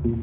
不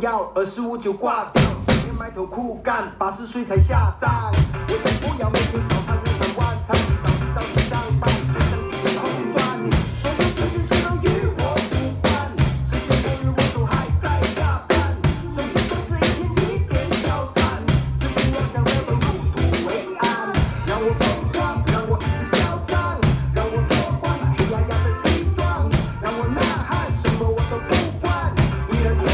要25就挂掉，整天埋头苦干，80岁才下葬。我才不要每天早餐晚餐，早起上班，就像鸡毛蒜转。所有事情都与我无关，世界末日我都还在下班。总之就是一天消散，只是我想我的路途为安，让我疯狂，让我一直嚣张，让我脱光那黑压压的西装，让我呐喊，什么我都不管，依然坚持。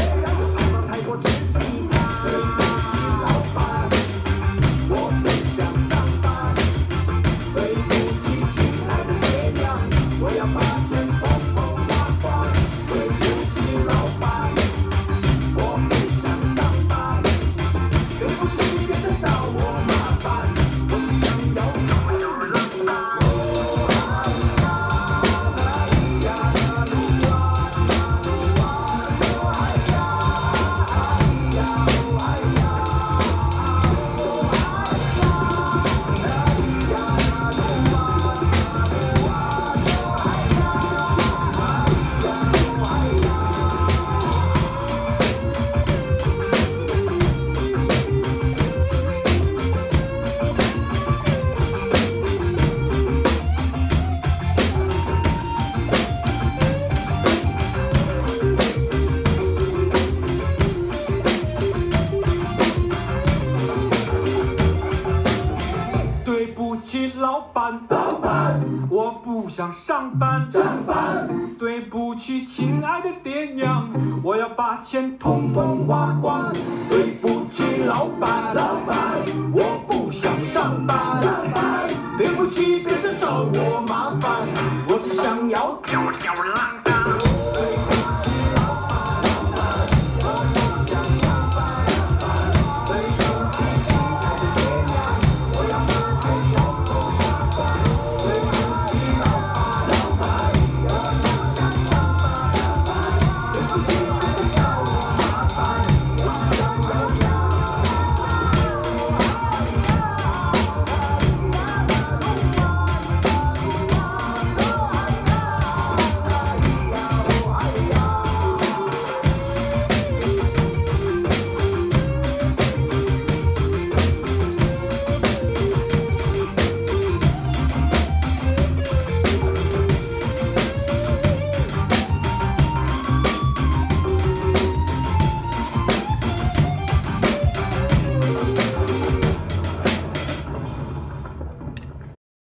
老板，我不想上班。对不起，亲爱的爹娘，我要把钱统统花光。对不起，老板，我。